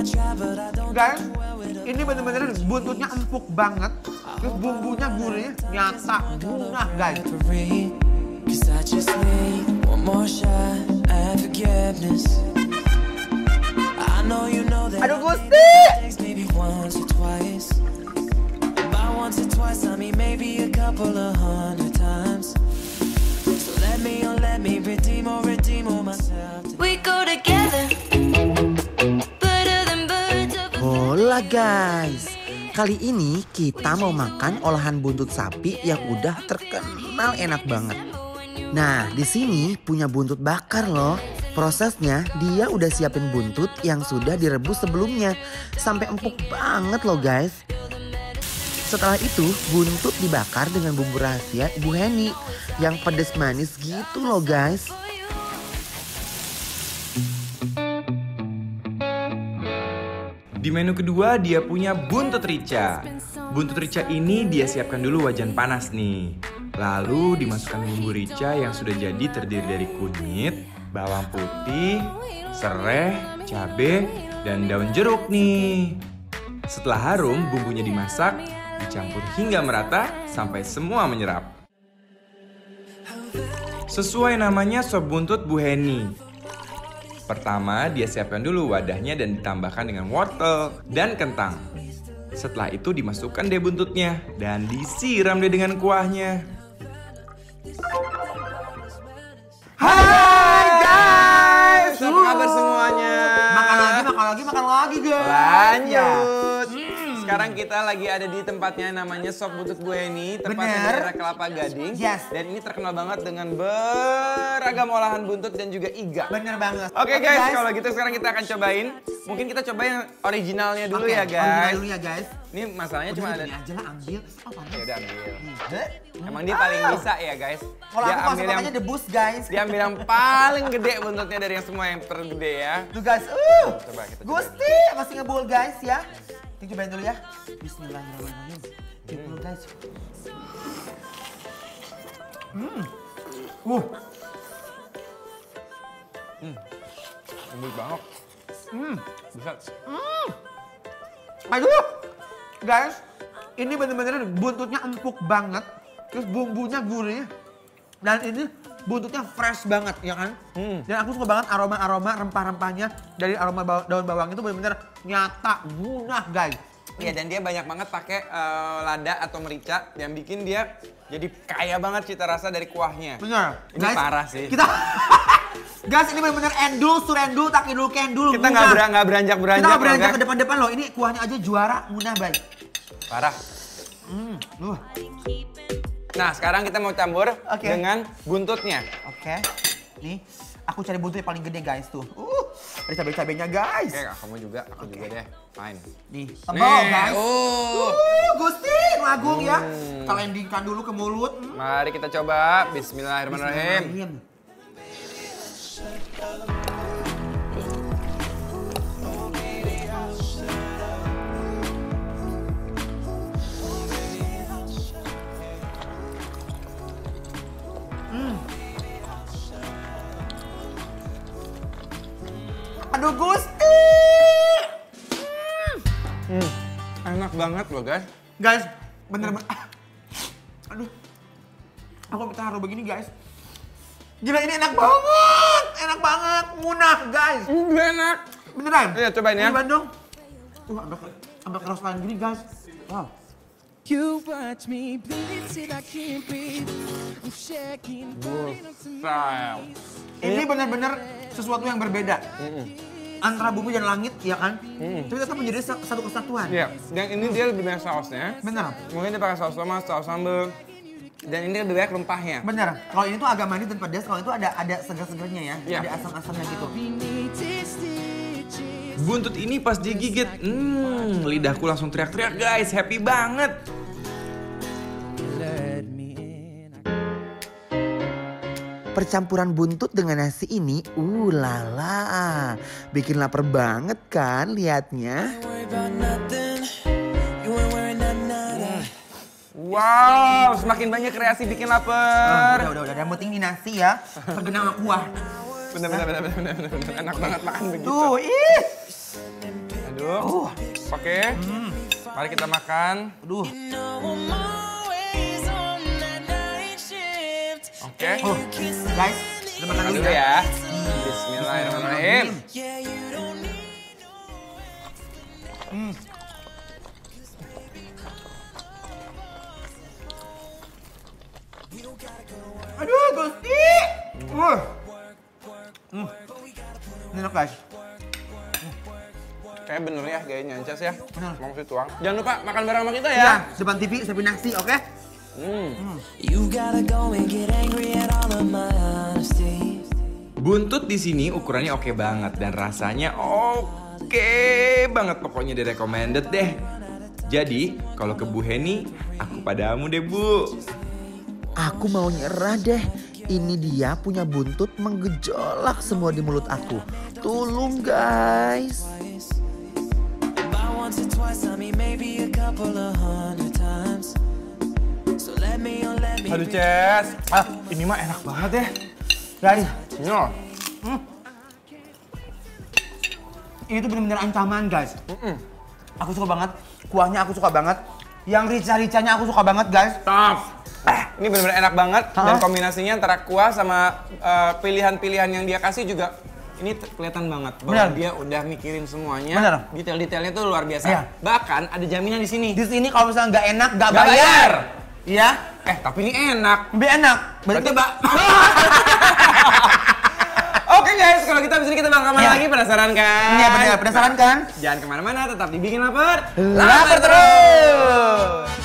Guys, ini bener-bener buntutnya empuk banget. Terus bumbunya gurih, nyata, guna guys. Aduh Gusti! Hola guys, kali ini kita mau makan olahan buntut sapi yang udah terkenal enak banget. Nah, di sini punya buntut bakar loh. Prosesnya dia udah siapin buntut yang sudah direbus sebelumnya sampai empuk banget loh guys. Setelah itu buntut dibakar dengan bumbu rahasia Bu Henny yang pedes manis gitu loh guys. Di menu kedua dia punya buntut rica. Buntut rica ini dia siapkan dulu wajan panas nih. Lalu dimasukkan bumbu rica yang sudah jadi terdiri dari kunyit, bawang putih, serai, cabai, dan daun jeruk nih. Setelah harum, bumbunya dimasak, dicampur hingga merata sampai semua menyerap. Sesuai namanya sop buntut Bu Henny. Pertama, dia siapkan dulu wadahnya dan ditambahkan dengan wortel dan kentang. Setelah itu dimasukkan deh buntutnya dan disiram deh dengan kuahnya. Hai guys! Apa kabar semuanya? Makan lagi guys! Lanjut! Sekarang kita lagi ada di tempatnya namanya Sop Buntut Bu Henny, tempatnya di daerah Kelapa Gading. Yes. Dan ini terkenal banget dengan beragam olahan buntut dan juga iga. Bener banget. Oke guys, kalau gitu sekarang kita akan cobain. Mungkin kita cobain originalnya dulu ya guys. Original dulu ya guys. Ini masalahnya cuma ada. Ini aja lah ambil. Oh panas. Ya udah ambil. Emang dia paling bisa ya guys. Kalau aku masakannya debus guys. Dia ambil yang paling gede buntutnya dari yang semua yang tergede ya. Tuh guys. Coba kita. Gusti masih ngebul guys ya. Kita cobain dulu ya. Bismillahirrahmanirrahim. Coba guys. Lembut banget. Bisa. Aduh. Guys, ini bener-bener buntutnya empuk banget. Terus bumbunya gurih. Dan ini buntutnya fresh banget ya kan. Dan aku suka banget aroma-aroma rempah-rempahnya. Dari aroma daun bawang itu bener-bener nyata, guna guys. Iya, dan dia banyak banget pakai lada atau merica yang bikin dia jadi kaya banget cita rasa dari kuahnya. Bener. Ini guys, parah sih. Kita guys, ini bener-bener endul, surendul, takidul, kendul. Kita nggak beranjak-beranjak. Kita beranjak ke depan-depan loh. Ini kuahnya aja juara, munah baik. Parah. Nah, sekarang kita mau campur dengan buntutnya. Oke. Nih, aku cari buntut yang paling gede guys tuh. Ada cabai-cabainya guys. Oke, kamu juga, aku juga deh. Main. Nih, tebal guys. Gusti, lagung ya. Kita landingkan dulu ke mulut. Mari kita coba. Bismillahirrahmanirrahim. Aduh Gusti, enak banget loh guys. Guys, bener-bener, aduh, aku minta haru begini guys. Gila, ini enak banget, munah guys. Enak, beneran. Iya, cobain ya. Cobain dong. Ambil keras tangan gini guys. Wow. Ini benar-benar sesuatu yang berbeda. Antara bumi dan langit, ya kan? Tapi tetap menjadi satu kesatuan. Iya, dan ini dia lebih banyak sausnya. Benar. Mungkin dia pakai saus tomat, saus sambal. Dan ini lebih banyak rempahnya. Benar. Kalau ini tuh agak manis dan pedas, kalau itu ada segar-segarnya ya. Yeah. Ada asam-asamnya gitu. Buntut ini pas digigit, lidahku langsung teriak-teriak guys, happy banget. Percampuran buntut dengan nasi ini, ulala, bikin lapar banget kan liatnya. Wow, semakin banyak kreasi bikin lapar. Udah, yang penting ini nasi ya, tergenang kuah. Bener, enak banget makan begitu. Tuh, ih. aduk. Oke, mari kita makan. Aduh. Oke. Guys, kita makan dulu ya. Bismillahirrahmanirrahim. Aduh, Gusti. Enak guys. Kayak bener ya, kayaknya Ancas ya. Bener. Langsung tuang. Jangan lupa makan bareng sama kita ya. Iya, depan TV, sambil nasi, oke? Buntut di sini ukurannya oke banget dan rasanya oke banget, pokoknya direkomended deh. Jadi kalau ke Bu Henny, aku padamu deh Bu. Aku mau nyerah deh. Ini dia punya buntut menggejolak semua di mulut aku. Tolong guys. Aduh Ces, ini mah enak banget ya. Guys, ini tuh bener-bener ancaman guys. Aku suka banget, kuahnya aku suka banget. Yang rica-ricanya aku suka banget guys. Ini benar-benar enak banget dan kombinasinya antara kuah sama pilihan-pilihan yang dia kasih juga ini kelihatan banget bahwa dia udah mikirin semuanya. Detail-detailnya tuh luar biasa. Iya. Bahkan ada jaminan di sini. Di sini kalau misalnya nggak enak nggak bayar. Iya. Tapi ini enak. Lebih enak. Berarti Mbak. Oke guys, kalau kita bisa kita bangga lagi penasaran kan? Iya benar, penasaran kan? Jangan kemana-mana, tetap dibikin lapar. Lapar terus.